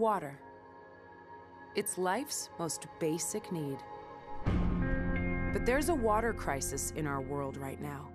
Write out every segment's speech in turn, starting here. water. It's life's most basic need. But there's a water crisis in our world right now.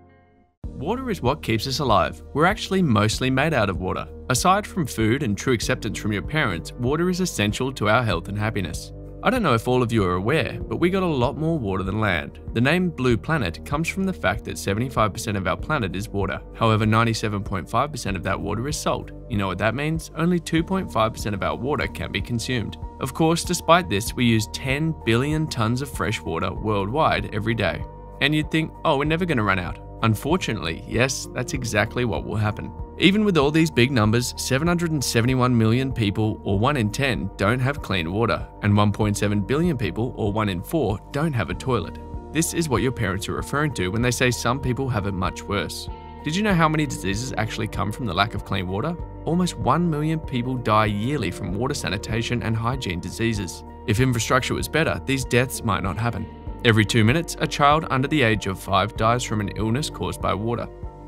Water is what keeps us alive. We're actually mostly made out of water. Aside from food and true acceptance from your parents, water is essential to our health and happiness. I don't know if all of you are aware, but we got a lot more water than land. The name Blue Planet comes from the fact that 75% of our planet is water. However, 97.5% of that water is salt. You know what that means? Only 2.5% of our water can be consumed. Of course, despite this, we use 10 billion tons of fresh water worldwide every day. And you'd think, oh, we're never going to run out. Unfortunately, yes, that's exactly what will happen. Even with all these big numbers, 771 million people, or 1 in 10, don't have clean water, and 1.7 billion people, or 1 in 4, don't have a toilet. This is what your parents are referring to when they say some people have it much worse. Did you know how many diseases actually come from the lack of clean water? Almost 1 million people die yearly from water sanitation and hygiene diseases. If infrastructure was better, these deaths might not happen. Every 2 minutes, a child under the age of 5 dies from an illness caused by water.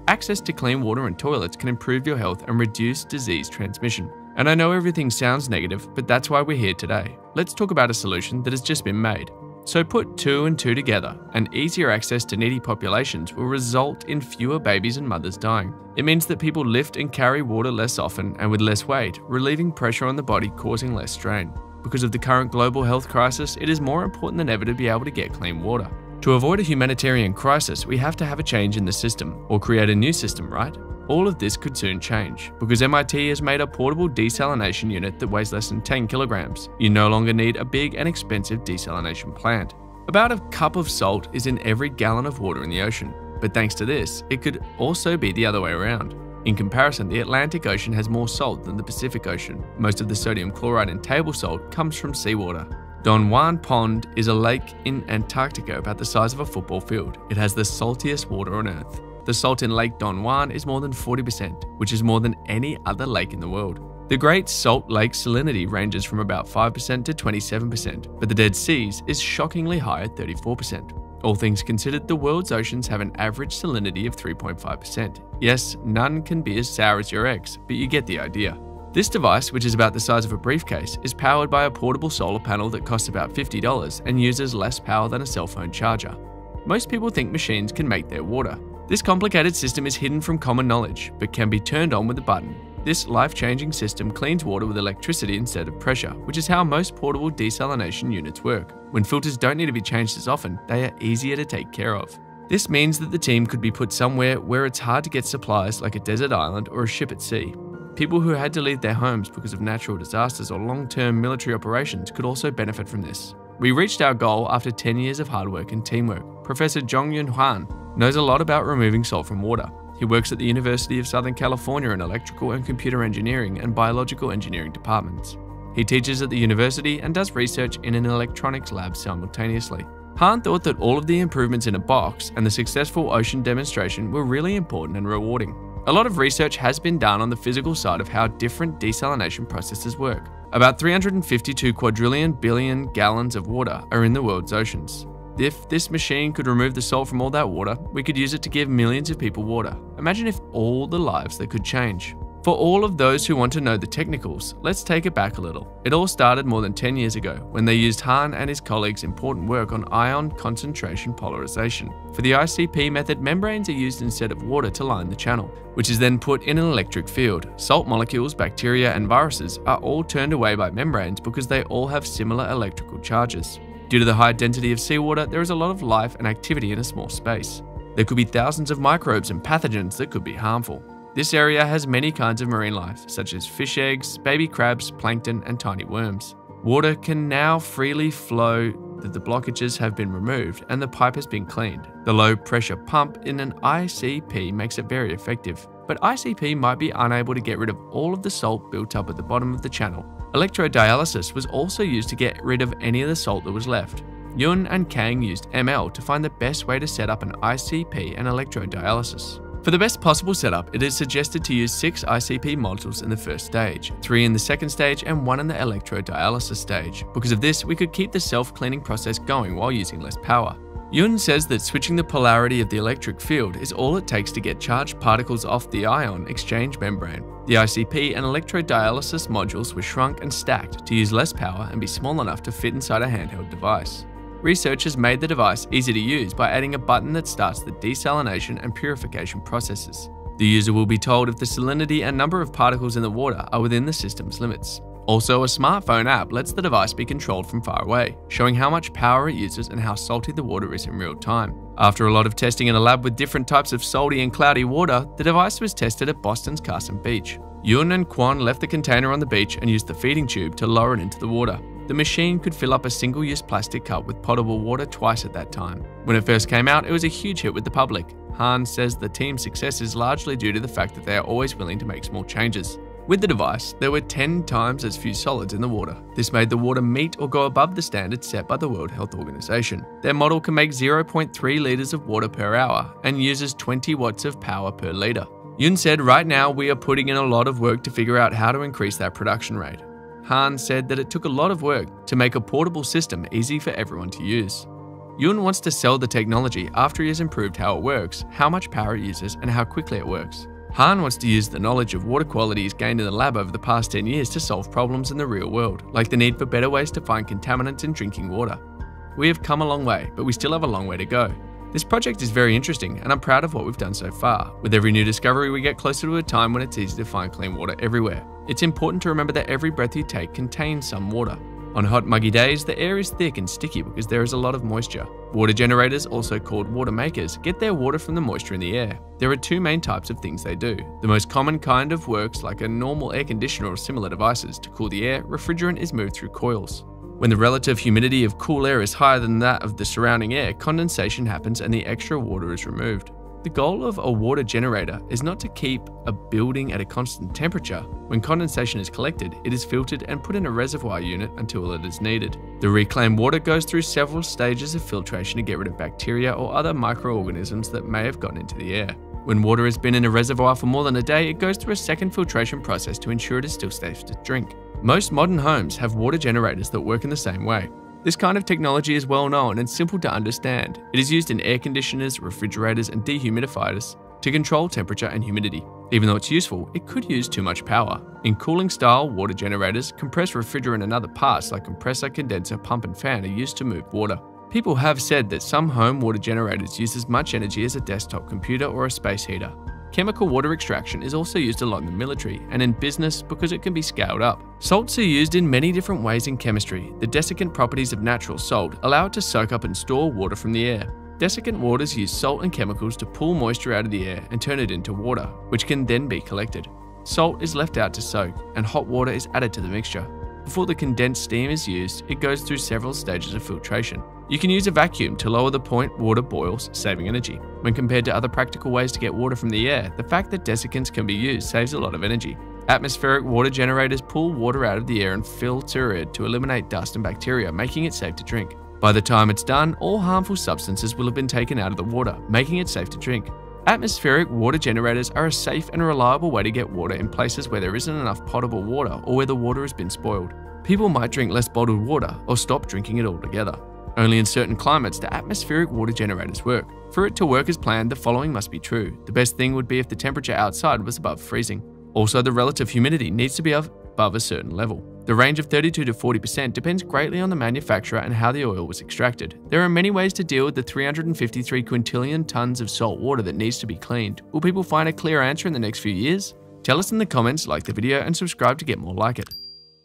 Access to clean water and toilets can improve your health and reduce disease transmission. And I know everything sounds negative, but that's why we're here today. Let's talk about a solution that has just been made. So put 2 and 2 together, and easier access to needy populations will result in fewer babies and mothers dying. It means that people lift and carry water less often and with less weight, relieving pressure on the body, causing less strain. Because of the current global health crisis, it is more important than ever to be able to get clean water. To avoid a humanitarian crisis, we have to have a change in the system, or create a new system, right? All of this could soon change, because MIT has made a portable desalination unit that weighs less than 10 kilograms. You no longer need a big and expensive desalination plant. About a cup of salt is in every gallon of water in the ocean, but thanks to this, it could also be the other way around. In comparison, the Atlantic Ocean has more salt than the Pacific Ocean. Most of the sodium chloride in table salt comes from seawater. Don Juan Pond is a lake in Antarctica about the size of a football field. It has the saltiest water on Earth. The salt in Lake Don Juan is more than 40%, which is more than any other lake in the world. The Great Salt Lake salinity ranges from about 5% to 27%, but the Dead Sea's is shockingly high at 34%. All things considered, the world's oceans have an average salinity of 3.5%. Yes, none can be as sour as your ex, but you get the idea. This device, which is about the size of a briefcase, is powered by a portable solar panel that costs about $50 and uses less power than a cell phone charger. Most people think machines can make their water. This complicated system is hidden from common knowledge, but can be turned on with a button. This life-changing system cleans water with electricity instead of pressure, which is how most portable desalination units work. When filters don't need to be changed as often, they are easier to take care of. This means that the team could be put somewhere where it's hard to get supplies, like a desert island or a ship at sea. People who had to leave their homes because of natural disasters or long-term military operations could also benefit from this. We reached our goal after 10 years of hard work and teamwork. Professor Jongyoon Han knows a lot about removing salt from water. He works at the University of Southern California in electrical and computer engineering and biological engineering departments. He teaches at the university and does research in an electronics lab simultaneously. Han thought that all of the improvements in a box and the successful ocean demonstration were really important and rewarding. A lot of research has been done on the physical side of how different desalination processes work. About 352 quadrillion billion gallons of water are in the world's oceans. If this machine could remove the salt from all that water, we could use it to give millions of people water. Imagine if all the lives that could change. For all of those who want to know the technicals, let's take it back a little. It all started more than 10 years ago when they used Han and his colleagues' important work on ion concentration polarization. For the ICP method, membranes are used instead of water to line the channel, which is then put in an electric field. Salt molecules, bacteria, and viruses are all turned away by membranes because they all have similar electrical charges. Due to the high density of seawater, there is a lot of life and activity in a small space. There could be thousands of microbes and pathogens that could be harmful. This area has many kinds of marine life, such as fish eggs, baby crabs, plankton, and tiny worms. Water can now freely flow that the blockages have been removed and the pipe has been cleaned. The low pressure pump in an ICP makes it very effective, but ICP might be unable to get rid of all of the salt built up at the bottom of the channel. Electrodialysis was also used to get rid of any of the salt that was left. Yoon and Kang used ML to find the best way to set up an ICP and electrodialysis. For the best possible setup, it is suggested to use 6 ICP modules in the first stage, 3 in the second stage, and 1 in the electrodialysis stage. Because of this, we could keep the self-cleaning process going while using less power. Yoon says that switching the polarity of the electric field is all it takes to get charged particles off the ion exchange membrane. The ICP and electrodialysis modules were shrunk and stacked to use less power and be small enough to fit inside a handheld device. Researchers made the device easy to use by adding a button that starts the desalination and purification processes. The user will be told if the salinity and number of particles in the water are within the system's limits. Also, a smartphone app lets the device be controlled from far away, showing how much power it uses and how salty the water is in real time. After a lot of testing in a lab with different types of salty and cloudy water, the device was tested at Boston's Carson Beach. Yoon and Kwon left the container on the beach and used the feeding tube to lower it into the water. The machine could fill up a single-use plastic cup with potable water twice at that time. When it first came out, it was a huge hit with the public. Han says the team's success is largely due to the fact that they are always willing to make small changes. With the device, there were 10 times as few solids in the water. This made the water meet or go above the standards set by the World Health Organization. Their model can make 0.3 litres of water per hour and uses 20 watts of power per litre. Yoon said, "Right now we are putting in a lot of work to figure out how to increase that production rate." Han said that it took a lot of work to make a portable system easy for everyone to use. Yoon wants to sell the technology after he has improved how it works, how much power it uses, and how quickly it works. Han wants to use the knowledge of water quality he's gained in the lab over the past 10 years to solve problems in the real world, like the need for better ways to find contaminants in drinking water. "We have come a long way, but we still have a long way to go. This project is very interesting, and I'm proud of what we've done so far. With every new discovery, we get closer to a time when it's easy to find clean water everywhere. It's important to remember that every breath you take contains some water. On hot, muggy days, the air is thick and sticky because there is a lot of moisture. Water generators, also called water makers, get their water from the moisture in the air. There are two main types of things they do. The most common kind of works like a normal air conditioner or similar devices. To cool the air, refrigerant is moved through coils. When the relative humidity of cool air is higher than that of the surrounding air, condensation happens and the extra water is removed. The goal of a water generator is not to keep a building at a constant temperature. When condensation is collected, it is filtered and put in a reservoir unit until it is needed. The reclaimed water goes through several stages of filtration to get rid of bacteria or other microorganisms that may have gotten into the air. When water has been in a reservoir for more than a day, it goes through a second filtration process to ensure it is still safe to drink. Most modern homes have water generators that work in the same way. This kind of technology is well known and simple to understand. It is used in air conditioners, refrigerators, and dehumidifiers to control temperature and humidity. Even though it's useful, it could use too much power. In cooling style water generators, compressed refrigerant and other parts like compressor, condenser, pump, and fan are used to move water. People have said that some home water generators use as much energy as a desktop computer or a space heater. Chemical water extraction is also used a lot in the military and in business because it can be scaled up. Salts are used in many different ways in chemistry. The desiccant properties of natural salt allow it to soak up and store water from the air. Desiccant waters use salt and chemicals to pull moisture out of the air and turn it into water, which can then be collected. Salt is left out to soak, and hot water is added to the mixture. Before the condensed steam is used, it goes through several stages of filtration. You can use a vacuum to lower the point water boils, saving energy. When compared to other practical ways to get water from the air, the fact that desiccants can be used saves a lot of energy. Atmospheric water generators pull water out of the air and filter it to eliminate dust and bacteria, making it safe to drink. By the time it's done, all harmful substances will have been taken out of the water, making it safe to drink. Atmospheric water generators are a safe and reliable way to get water in places where there isn't enough potable water or where the water has been spoiled. People might drink less bottled water or stop drinking it altogether. Only in certain climates do atmospheric water generators work. For it to work as planned, the following must be true. The best thing would be if the temperature outside was above freezing. Also, the relative humidity needs to be above a certain level. The range of 32 to 40% depends greatly on the manufacturer and how the oil was extracted. There are many ways to deal with the 353 quintillion tons of salt water that needs to be cleaned. Will people find a clear answer in the next few years? Tell us in the comments, like the video, and subscribe to get more like it.